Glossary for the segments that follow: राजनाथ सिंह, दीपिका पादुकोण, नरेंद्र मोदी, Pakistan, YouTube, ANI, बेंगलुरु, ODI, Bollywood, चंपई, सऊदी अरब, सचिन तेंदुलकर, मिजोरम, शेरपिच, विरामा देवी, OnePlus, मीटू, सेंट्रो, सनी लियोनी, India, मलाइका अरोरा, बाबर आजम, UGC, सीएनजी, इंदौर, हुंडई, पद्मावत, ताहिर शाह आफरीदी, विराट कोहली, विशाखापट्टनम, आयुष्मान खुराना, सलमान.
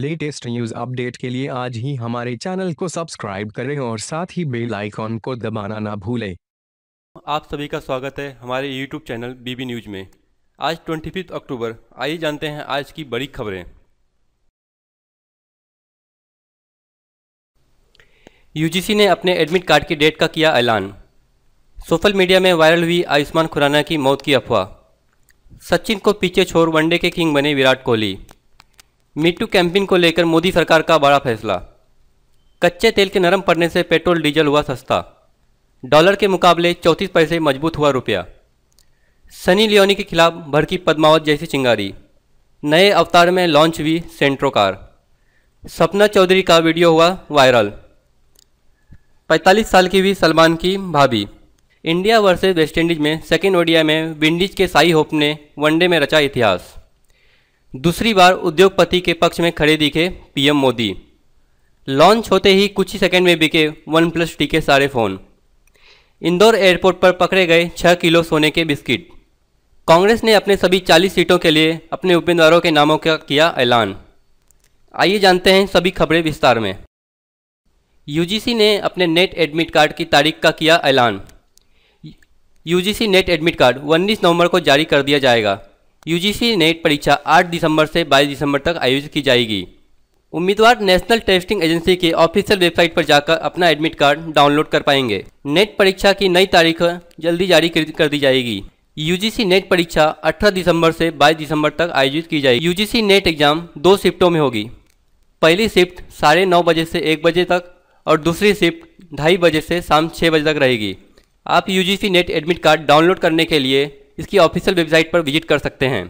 Latest news update के लिए आज ही हमारे चैनल को सब्सक्राइब करें और साथ ही बेल आइकॉन को दबाना ना भूलें। आप सभी का स्वागत है हमारे YouTube चैनल BB न्यूज में। आज 25 अक्टूबर, आइए जानते हैं आज की बड़ी खबरें। UGC ने अपने एडमिट कार्ड की डेट का किया ऐलान। सोशल मीडिया में वायरल हुई आयुष्मान खुराना की मौत की अफवाह। सचिन को पीछे छोड़ वनडे के किंग बने विराट कोहली। मीटू कैंपेन को लेकर मोदी सरकार का बड़ा फैसला। कच्चे तेल के नरम पड़ने से पेट्रोल डीजल हुआ सस्ता। डॉलर के मुकाबले 34 पैसे मजबूत हुआ रुपया। सनी लियोनी के खिलाफ भड़की पद्मावत जैसी चिंगारी। नए अवतार में लॉन्च हुई सेंट्रो कार। सपना चौधरी का वीडियो हुआ वायरल। 45 साल की हुई सलमान की भाभी। इंडिया वर्सेस वेस्टइंडीज में सेकेंड ओडीआई में विंडीज के शाई होप ने वनडे में रचा इतिहास। दूसरी बार उद्योगपति के पक्ष में खड़े दिखे पीएम मोदी। लॉन्च होते ही कुछ ही सेकंड में बिके वन+ टीके सारे फ़ोन। इंदौर एयरपोर्ट पर पकड़े गए 6 किलो सोने के बिस्किट। कांग्रेस ने अपने सभी 40 सीटों के लिए अपने उम्मीदवारों के नामों का किया ऐलान। आइए जानते हैं सभी खबरें विस्तार में। यूजीसी ने अपने नेट एडमिट कार्ड की तारीख का किया ऐलान। यूजीसी नेट एडमिट कार्ड 19 नवंबर को जारी कर दिया जाएगा। यूजीसी नेट परीक्षा 8 दिसंबर से 22 दिसंबर तक आयोजित की जाएगी। उम्मीदवार नेशनल टेस्टिंग एजेंसी के ऑफिशियल वेबसाइट पर जाकर अपना एडमिट कार्ड डाउनलोड कर पाएंगे। नेट परीक्षा की नई तारीख जल्दी जारी कर दी जाएगी। यूजीसी नेट परीक्षा 18 दिसंबर से 22 दिसंबर तक आयोजित की जाएगी। यूजीसी नेट एग्जाम 2 शिफ्टों में होगी। पहली शिफ्ट 9:30 बजे से 1 बजे तक और दूसरी शिफ्ट 2:30 बजे से शाम 6 बजे तक रहेगी। आप UGC NET admit card download करने के लिए इसकी ऑफिशियल वेबसाइट पर विजिट कर सकते हैं।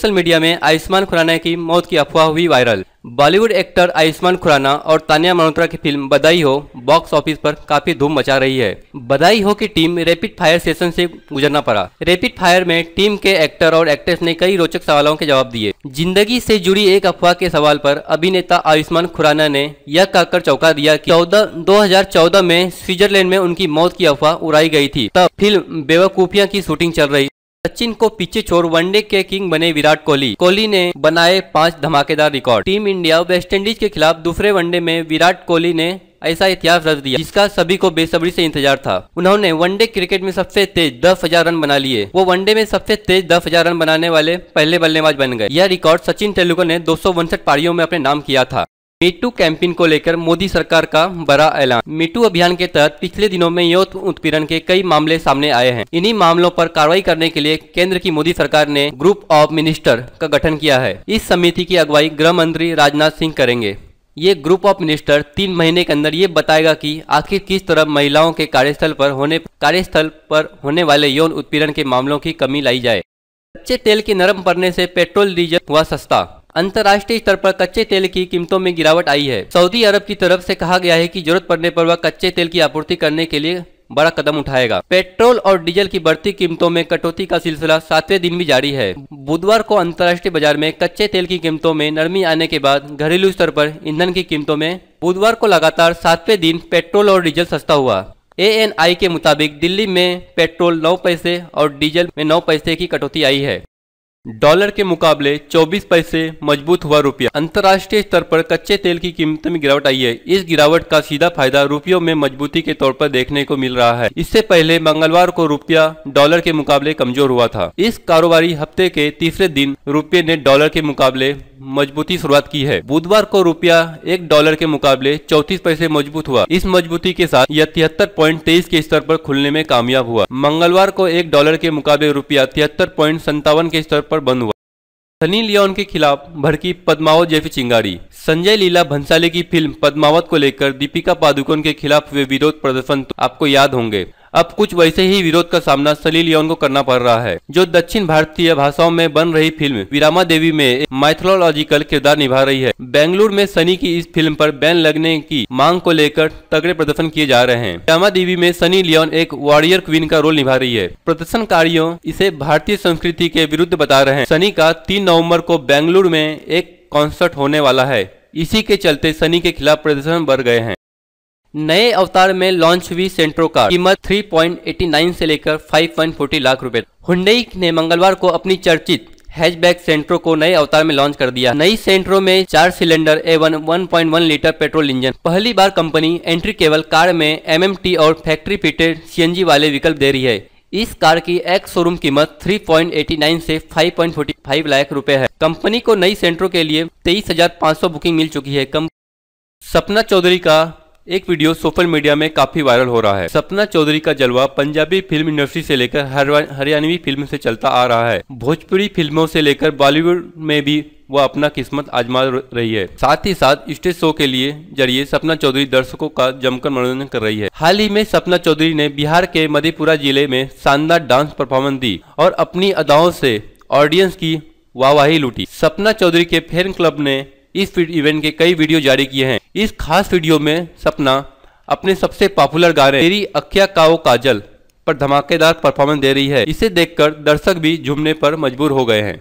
सोशल मीडिया में आयुष्मान खुराना की मौत की अफवाह हुई वायरल। बॉलीवुड एक्टर आयुष्मान खुराना और तान्या मल्होत्रा की फिल्म बधाई हो बॉक्स ऑफिस पर काफी धूम मचा रही है। बधाई हो की टीम रैपिड फायर सेशन से गुजरना पड़ा। रैपिड फायर में टीम के एक्टर और एक्ट्रेस ने कई रोचक सवालों के जवाब दिए। जिंदगी से जुड़ी एक अफवाह के सवाल पर अभिनेता आयुष्मान खुराना ने यह कहकर चौंका दिया कि 2014 में स्विट्जरलैंड में उनकी मौत की अफवाह उड़ाई गई थी, तब फिल्म बेवकूफियां की शूटिंग चल रही। सचिन को पीछे छोड़ वनडे के किंग बने विराट कोहली। कोहली ने बनाए 5 धमाकेदार रिकॉर्ड। टीम इंडिया वेस्टइंडीज के खिलाफ दूसरे वनडे में विराट कोहली ने ऐसा इतिहास रच दिया जिसका सभी को बेसब्री से इंतजार था। उन्होंने वनडे क्रिकेट में सबसे तेज 10,000 रन बना लिए। वो वनडे में सबसे तेज 10,000 रन बनाने वाले पहले बल्लेबाज बन गए। यह रिकॉर्ड सचिन तेंदुलकर ने 259 पारियों में अपने नाम किया था। मीटू कैंपेन को लेकर मोदी सरकार का बड़ा ऐलान। मीटू अभियान के तहत पिछले दिनों में यौन उत्पीड़न के कई मामले सामने आए हैं। इन्हीं मामलों पर कार्रवाई करने के लिए केंद्र की मोदी सरकार ने ग्रुप ऑफ मिनिस्टर का गठन किया है। इस समिति की अगुवाई गृह मंत्री राजनाथ सिंह करेंगे। ये ग्रुप ऑफ मिनिस्टर 3 महीने के अंदर ये बताएगा कि आखिर किस तरह महिलाओं के कार्यस्थल पर होने वाले यौन उत्पीड़न के मामलों की कमी लाई जाए। कच्चे तेल के नरम पड़ने से पेट्रोल डीजल हुआ सस्ता। अंतर्राष्ट्रीय स्तर पर कच्चे तेल की कीमतों में गिरावट आई है। सऊदी अरब की तरफ से कहा गया है कि जरूरत पड़ने पर वह कच्चे तेल की आपूर्ति करने के लिए बड़ा कदम उठाएगा। पेट्रोल और डीजल की बढ़ती कीमतों में कटौती का सिलसिला 7वें दिन भी जारी है। बुधवार को अंतर्राष्ट्रीय बाजार में कच्चे तेल की कीमतों में नरमी आने के बाद घरेलू स्तर पर ईंधन की कीमतों में बुधवार को लगातार 7वें दिन पेट्रोल और डीजल सस्ता हुआ। ANI के मुताबिक दिल्ली में पेट्रोल 9 पैसे और डीजल में 9 पैसे की कटौती आई है। डॉलर के मुकाबले 24 पैसे मजबूत हुआ रुपया। अंतर्राष्ट्रीय स्तर पर कच्चे तेल की कीमत में गिरावट आई है। इस गिरावट का सीधा फायदा रुपयों में मजबूती के तौर पर देखने को मिल रहा है। इससे पहले मंगलवार को रुपया डॉलर के मुकाबले कमजोर हुआ था। इस कारोबारी हफ्ते के तीसरे दिन रुपये ने डॉलर के मुकाबले मजबूती शुरुआत की है। बुधवार को रुपया $1 के मुकाबले 34 पैसे मजबूत हुआ। इस मजबूती के साथ यह 73.23 के स्तर पर खुलने में कामयाब हुआ। मंगलवार को $1 के मुकाबले रुपया 73.57 के स्तर पर बंद हुआ। सनी लियोन के खिलाफ भड़की पद्मावत जैसी चिंगारी। संजय लीला भंसाली की फिल्म पद्मावत को लेकर दीपिका पादुकोण के खिलाफ हुए विरोध प्रदर्शन तो आपको याद होंगे। अब कुछ वैसे ही विरोध का सामना सनी लियोन को करना पड़ रहा है, जो दक्षिण भारतीय भाषाओं में बन रही फिल्म विरामा देवी में माइथोलॉजिकल किरदार निभा रही है। बेंगलुरु में सनी की इस फिल्म पर बैन लगने की मांग को लेकर तगड़े प्रदर्शन किए जा रहे हैं। विरामा देवी में सनी लियोन एक वॉरियर क्वीन का रोल निभा रही है। प्रदर्शनकारियों इसे भारतीय संस्कृति के विरुद्ध बता रहे हैं। सनी का 3 नवम्बर को बेंगलुरु में एक कॉन्सर्ट होने वाला है। इसी के चलते सनी के खिलाफ प्रदर्शन बढ़ गए हैं। नए अवतार में लॉन्च हुई सेंट्रो कार। कीमत 3.89 से लेकर 5.40 लाख रुपए। हुंडई ने मंगलवार को अपनी चर्चित हैचबैक सेंट्रो को नए अवतार में लॉन्च कर दिया। नई सेंट्रो में 4 सिलेंडर एवं 1.1 लीटर पेट्रोल इंजन। पहली बार कंपनी एंट्री केवल कार में एमएमटी और फैक्ट्री फिटेड सीएनजी वाले विकल्प दे रही है। इस कार की एक्स शोरूम कीमत 3.89 से 5.45 लाख रुपए है। कंपनी को नई सेंट्रो के लिए 23,500 बुकिंग मिल चुकी है। सपना चौधरी का एक वीडियो सोशल मीडिया में काफी वायरल हो रहा है। सपना चौधरी का जलवा पंजाबी फिल्म इंडस्ट्री से लेकर हरियाणवी फिल्म से चलता आ रहा है। भोजपुरी फिल्मों से लेकर बॉलीवुड में भी वह अपना किस्मत आजमा रही है। साथ ही साथ स्टेज शो के लिए जरिए सपना चौधरी दर्शकों का जमकर मनोरंजन कर रही है। हाल ही में सपना चौधरी ने बिहार के मधेपुरा जिले में शानदार डांस परफॉर्मेंस दी और अपनी अदाओं से ऑडियंस की वाहवाही लूटी। सपना चौधरी के फैन क्लब ने इस इवेंट के कई वीडियो जारी किए हैं। इस खास वीडियो में सपना अपने सबसे पॉपुलर गाने तेरी अखिया काओ काजल पर धमाकेदार परफॉर्मेंस दे रही है। इसे देखकर दर्शक भी झूमने पर मजबूर हो गए हैं।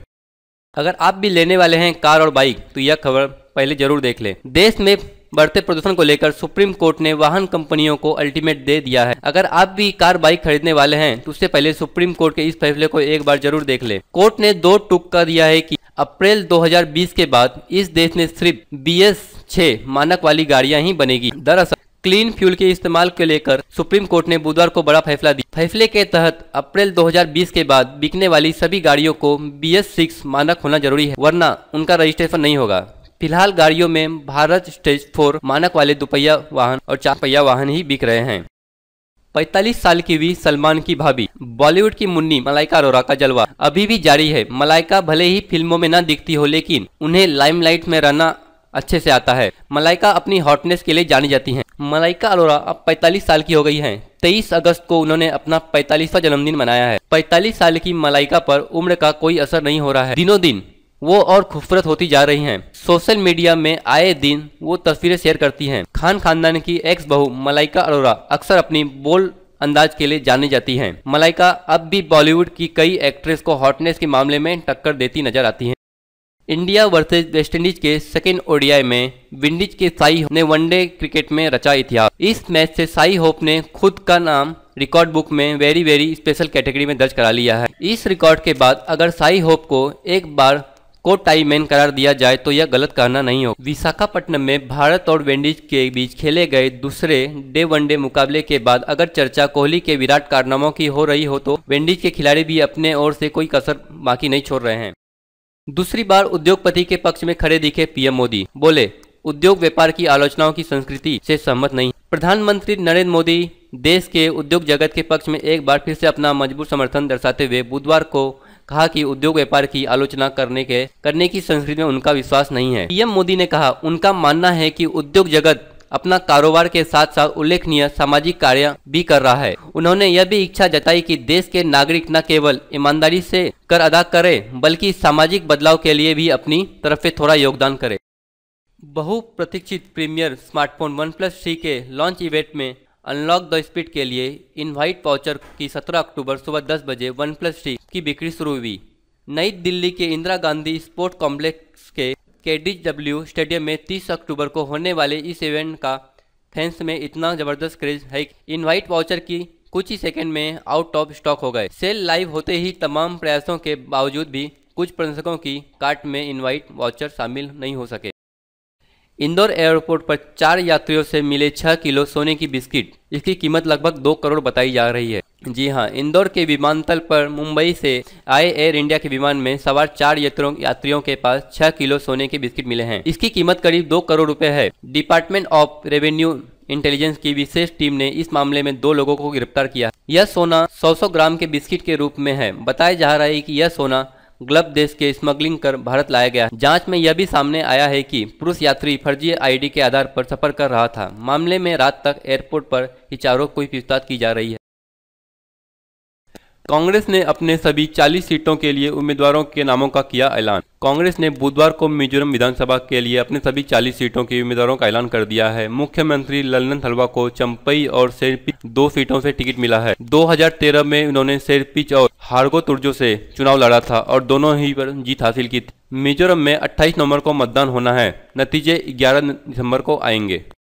अगर आप भी लेने वाले हैं कार और बाइक तो यह खबर पहले जरूर देख लें। देश में बढ़ते प्रदूषण को लेकर सुप्रीम कोर्ट ने वाहन कंपनियों को अल्टीमेट दे दिया है। अगर आप भी कार बाइक खरीदने वाले हैं तो उससे पहले सुप्रीम कोर्ट के इस फैसले को एक बार जरूर देख लें। कोर्ट ने दो टूक का दिया है कि अप्रैल 2020 के बाद इस देश ने सिर्फ BS-6 मानक वाली गाड़ियां ही बनेगी। दरअसल क्लीन फ्यूल के इस्तेमाल को लेकर सुप्रीम कोर्ट ने बुधवार को बड़ा फैसला दिया। फैसले के तहत अप्रैल 2020 के बाद बिकने वाली सभी गाड़ियों को BS-6 मानक होना जरूरी है, वरना उनका रजिस्ट्रेशन नहीं होगा। फिलहाल गाड़ियों में भारत स्टेज 4 मानक वाले दोपहिया वाहन और 4 पहिया वाहन ही बिक रहे हैं। 45 साल की हुई सलमान की भाभी बॉलीवुड की मुन्नी मलाइका अरोरा का जलवा अभी भी जारी है। मलाइका भले ही फिल्मों में ना दिखती हो, लेकिन उन्हें लाइमलाइट में रहना अच्छे से आता है। मलाइका अपनी हॉटनेस के लिए जानी जाती हैं। मलाइका अरोरा अब 45 साल की हो गई हैं। 23 अगस्त को उन्होंने अपना 45वां जन्मदिन मनाया है। 45 साल की मलाइका पर उम्र का कोई असर नहीं हो रहा है। दिनों दिन वो और खूबसूरत होती जा रही हैं। सोशल मीडिया में आए दिन वो तस्वीरें शेयर करती हैं। खान खानदान की एक्स बहू मलाइका अरोरा अक्सर अपनी बोल्ड अंदाज के लिए जानी जाती हैं। मलाइका अब भी बॉलीवुड की कई एक्ट्रेस को हॉटनेस के मामले में टक्कर देती नजर आती हैं। इंडिया वर्सेस वेस्टइंडीज के सेकेंड ODI में विंडीज के शाई होप ने वनडे क्रिकेट में रचा इतिहास। इस मैच से शाई होप ने खुद का नाम रिकॉर्ड बुक में वेरी वेरी स्पेशल कैटेगरी में दर्ज करा लिया है। इस रिकॉर्ड के बाद अगर शाई होप को एक बार को टाईमैन करार दिया जाए तो यह गलत कहना नहीं हो। विशाखापट्टनम में भारत और विंडीज के बीच खेले गए दूसरे डे वनडे मुकाबले के बाद अगर चर्चा कोहली के विराट कारनामों की हो रही हो तो विंडीज के खिलाड़ी भी अपने ओर से कोई कसर बाकी नहीं छोड़ रहे हैं। दूसरी बार उद्योगपति के पक्ष में खड़े दिखे PM मोदी, बोले उद्योग व्यापार की आलोचनाओं की संस्कृति से सहमत नहीं। प्रधानमंत्री नरेंद्र मोदी देश के उद्योग जगत के पक्ष में एक बार फिर से अपना मजबूत समर्थन दर्शाते हुए बुधवार को कहा कि उद्योग व्यापार की आलोचना करने की संस्कृति में उनका विश्वास नहीं है। PM मोदी ने कहा उनका मानना है कि उद्योग जगत अपना कारोबार के साथ साथ उल्लेखनीय सामाजिक कार्य भी कर रहा है। उन्होंने यह भी इच्छा जताई कि देश के नागरिक न केवल ईमानदारी से कर अदा करें बल्कि सामाजिक बदलाव के लिए भी अपनी तरफ से थोड़ा योगदान करें। बहुप्रतीक्षित प्रीमियर स्मार्टफोन OnePlus 3 के लॉन्च इवेंट में अनलॉक द स्पीड के लिए इनवाइट पाउचर की 17 अक्टूबर सुबह 10 बजे OnePlus 3 की बिक्री शुरू हुई। नई दिल्ली के इंदिरा गांधी स्पोर्ट कॉम्प्लेक्स के KDW स्टेडियम में 30 अक्टूबर को होने वाले इस इवेंट का फैंस में इतना ज़बरदस्त क्रेज है कि इनवाइट वाउचर की कुछ ही सेकंड में आउट ऑफ स्टॉक हो गए। सेल लाइव होते ही तमाम प्रयासों के बावजूद भी कुछ प्रशंसकों की कार्ट में इनवाइट वाउचर शामिल नहीं हो सके। इंदौर एयरपोर्ट पर 4 यात्रियों से मिले 6 किलो सोने की बिस्किट, इसकी कीमत लगभग 2 करोड़ बताई जा रही है। जी हाँ, इंदौर के विमानतल पर मुंबई से आए एयर इंडिया के विमान में सवार 4 यात्रियों के पास 6 किलो सोने के बिस्किट मिले हैं। इसकी कीमत करीब 2 करोड़ रुपए है। डिपार्टमेंट ऑफ रेवेन्यू इंटेलिजेंस की विशेष टीम ने इस मामले में 2 लोगों को गिरफ्तार किया। यह सोना 100 ग्राम के बिस्किट के रूप में है। बताया जा रहा है कि यह सोना गल्फ देश के स्मगलिंग कर भारत लाया गया। जांच में यह भी सामने आया है कि पुरुष यात्री फर्जी ID के आधार पर सफर कर रहा था। मामले में रात तक एयरपोर्ट पर ही चारों को पूछताछ की जा रही है। कांग्रेस ने अपने सभी 40 सीटों के लिए उम्मीदवारों के नामों का किया ऐलान। कांग्रेस ने बुधवार को मिजोरम विधानसभा के लिए अपने सभी 40 सीटों के उम्मीदवारों का ऐलान कर दिया है। मुख्यमंत्री ललनथलवा को चंपई और शेरपिच 2 सीटों से टिकट मिला है। 2013 में उन्होंने शेरपिच और भागो तुर्जो से चुनाव लड़ा था और दोनों ही पर जीत हासिल की। मिजोरम में 28 नवंबर को मतदान होना है। नतीजे 11 दिसंबर को आएंगे।